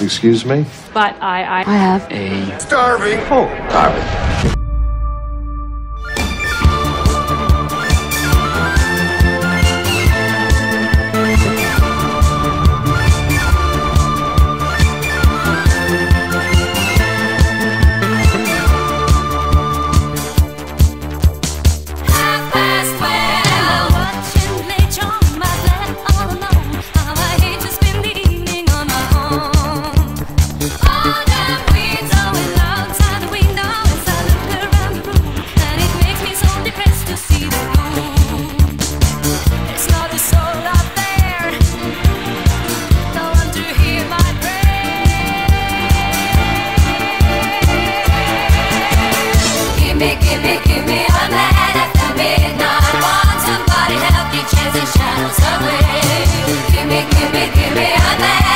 Excuse me? But I have a starving for carving. Give me a man after midnight. Want somebody help me chase the shadows away. Give me a man.